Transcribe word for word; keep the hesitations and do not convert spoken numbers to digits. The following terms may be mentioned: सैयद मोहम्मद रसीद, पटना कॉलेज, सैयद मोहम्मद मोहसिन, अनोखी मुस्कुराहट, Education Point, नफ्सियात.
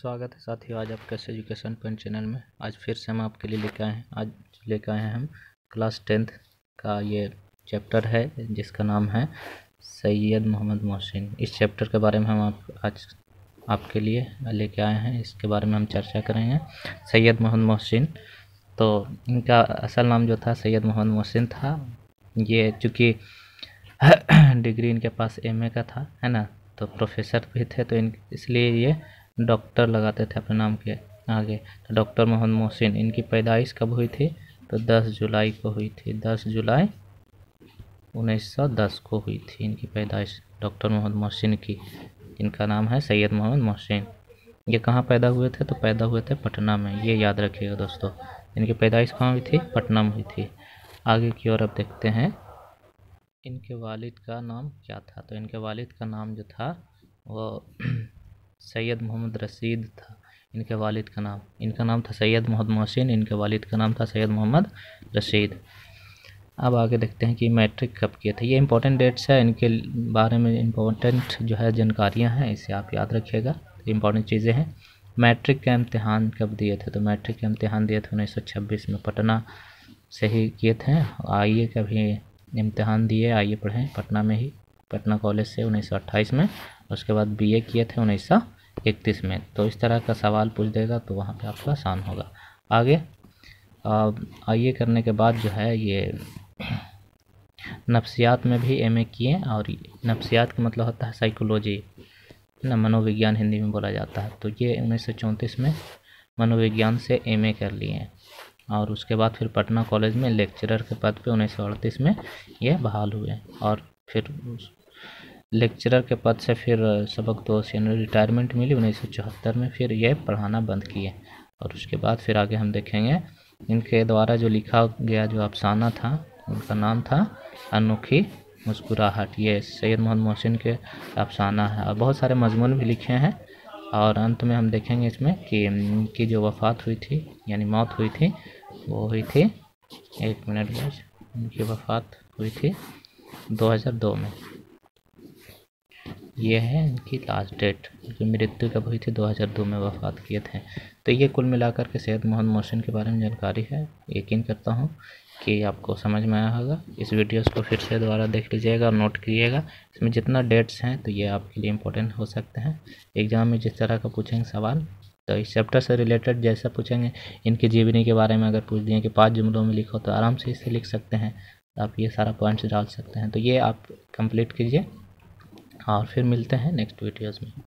स्वागत है साथियों आज आपका एजुकेशन पॉइंट चैनल में। आज फिर से हम आपके लिए लेकर आए हैं आज लेकर आए हैं हम क्लास टेंथ का ये चैप्टर है जिसका नाम है सैयद मोहम्मद मोहसिन। इस चैप्टर के बारे में हम आप आज आपके लिए लेके आए हैं, इसके बारे में हम चर्चा करेंगे। सैयद मोहम्मद मोहसिन, तो इनका असल नाम जो था सैयद मोहम्मद मोहसिन था। ये चूँकि डिग्री इनके पास एम ए का था, है ना, तो प्रोफेसर भी थे, तो इन इसलिए ये डॉक्टर लगाते थे अपने नाम के आगे। तो डॉक्टर मोहम्मद मोहसिन, इनकी पैदाइश कब हुई थी? तो दस जुलाई को हुई थी, दस जुलाई उन्नीस सौ दस को हुई थी इनकी पैदाइश, डॉक्टर मोहम्मद मोहसिन की। इनका नाम है सैयद मोहम्मद मोहसिन। ये कहाँ पैदा हुए थे? तो पैदा हुए थे पटना में, ये याद रखिएगा दोस्तों। इनकी पैदाइश कहाँ हुई थी? पटना में हुई थी। आगे की ओर अब देखते हैं इनके वालिद का नाम क्या था। तो इनके वालिद का नाम जो था वो सैयद मोहम्मद रसीद था। इनके वालिद का नाम इनका नाम था सैयद मोहम्मद मोहसिन, इनके वालिद का नाम था सैयद मोहम्मद रसीद। अब आगे देखते हैं कि मैट्रिक कब किए थे। ये इंपॉर्टेंट डेट्स है, इनके बारे में इम्पोर्टेंट जो है जानकारियाँ हैं, इसे आप याद रखिएगा, इंपॉर्टेंट चीज़ें हैं। मैट्रिक का इम्तहान कब दिए थे? तो मैट्रिक का इम्तहान दिए थे उन्नीस सौ छब्बीस में, पटना से ही किए थे। आइए कभी इम्तहान दिए, आइए पढ़ें, पटना में ही, पटना कॉलेज से उन्नीस सौ अट्ठाईस में। उसके बाद बीए किए थे उन्नीस सौ इकतीस में। तो इस तरह का सवाल पूछ देगा तो वहाँ पे आपका आसान होगा। आगे आइए करने के बाद जो है ये नफ्सियात में भी एमए किए, और नफ्सियात का मतलब होता है साइकोलॉजी, ना मनोविज्ञान हिंदी में बोला जाता है। तो ये उन्नीस सौ चौंतीस में मनोविज्ञान से एमए कर लिए, और उसके बाद फिर पटना कॉलेज में लेक्चरर के पद पे उन्नीस सौ अड़तीस में ये बहाल हुए, और फिर लेक्चरर के पद से फिर सबक दोष यानी रिटायरमेंट मिली उन्नीस सौ चौहत्तर में। फिर ये पढ़ाना बंद किए, और उसके बाद फिर आगे हम देखेंगे इनके द्वारा जो लिखा गया जो अफसाना था, उनका नाम था अनोखी मुस्कुराहट। ये सैयद मोहम्मद मोहसिन के अफसाना है, और बहुत सारे मजमून भी लिखे हैं। और अंत में हम देखेंगे इसमें कि इनकी जो वफ़ात हुई थी यानी मौत हुई थी, वो हुई थी एक मिनट में इनकी वफ़ात हुई थी दो हज़ार दो में। ये है इनकी लास्ट डेट, जो मृत्यु कब हुई थी? दो हज़ार दो में वफ़ात किए थे। तो ये कुल मिलाकर के सैयद मोहम्मद मोहसिन के बारे में जानकारी है। यकीन करता हूँ कि आपको समझ में आया होगा। इस वीडियोस को फिर से दोबारा देख लीजिएगा और नोट करिएगा, इसमें जितना डेट्स हैं तो ये आपके लिए इम्पोर्टेंट हो सकते हैं एग्ज़ाम में, जिस तरह का पूछेंगे सवाल। तो इस चैप्टर से रिलेटेड जैसा पूछेंगे, इनकी जीवनी के बारे में अगर पूछ दिए कि पाँच जुमलों में लिखो, तो आराम से इसे लिख सकते हैं, आप ये सारा पॉइंट्स डाल सकते हैं। तो ये आप कंप्लीट कीजिए, और फिर मिलते हैं नेक्स्ट वीडियोज़ में।